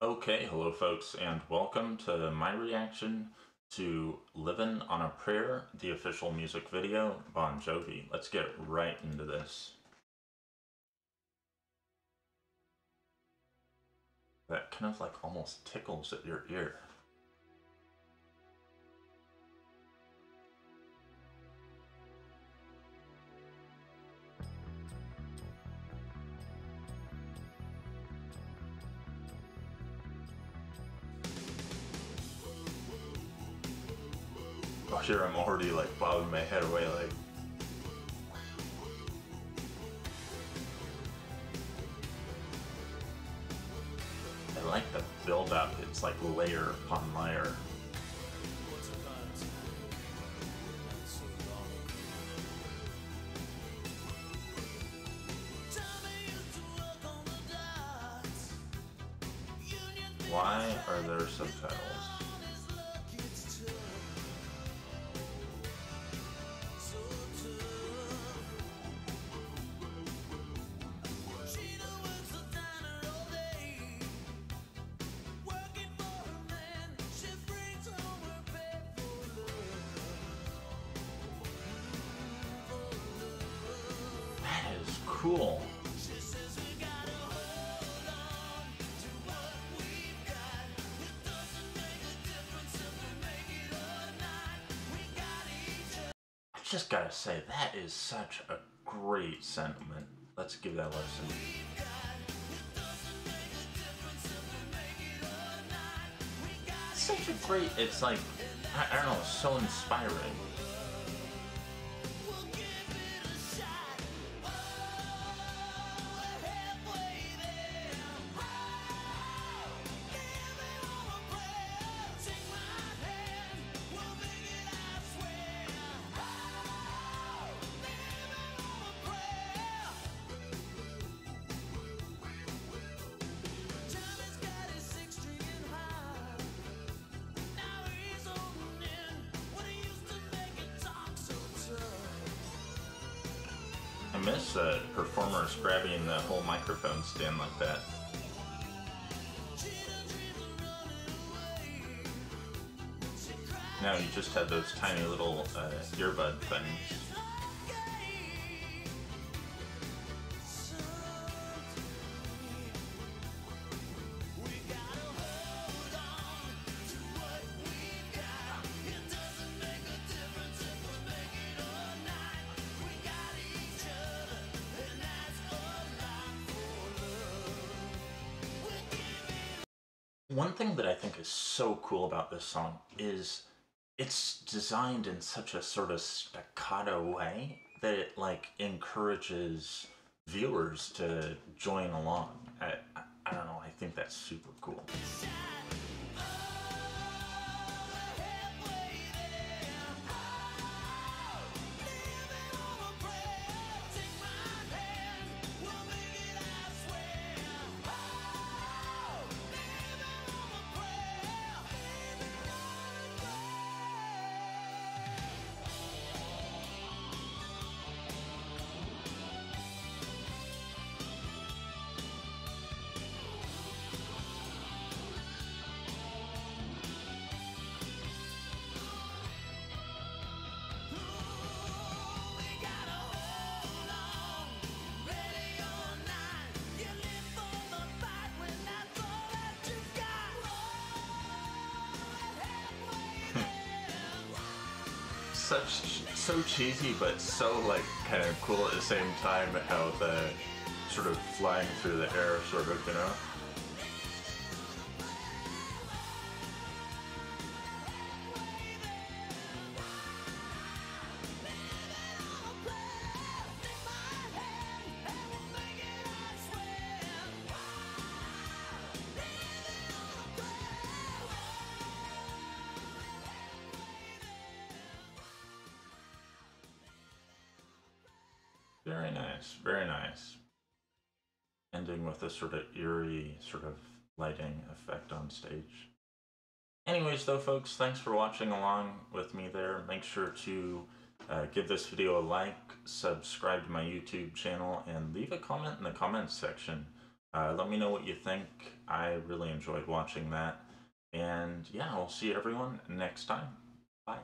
Okay, hello folks, and welcome to my reaction to Livin' on a Prayer, the official music video, Bon Jovi. Let's get right into this. That kind of like almost tickles at your ear. Oh, here I'm already like bobbing my head away like. I like the build up, it's like layer upon layer. Why are there subtitles? Cool. I just gotta say, that is such a great sentiment. Let's give that a listen. Such a great, it's like, I don't know, so inspiring. I miss performers grabbing the whole microphone stand like that. Now you just have those tiny little earbud things. One thing that I think is so cool about this song is it's designed in such a sort of staccato way that it like encourages viewers to join along. I don't know, I think that's super cool. So cheesy, but so like kind of cool at the same time. How the sort of flying through the air, sort of, you know. Very nice, very nice. Ending with this sort of eerie sort of lighting effect on stage. Anyways though folks, thanks for watching along with me there. Make sure to give this video a like, subscribe to my YouTube channel, and leave a comment in the comments section. Let me know what you think. I really enjoyed watching that. And yeah, I'll see everyone next time. Bye.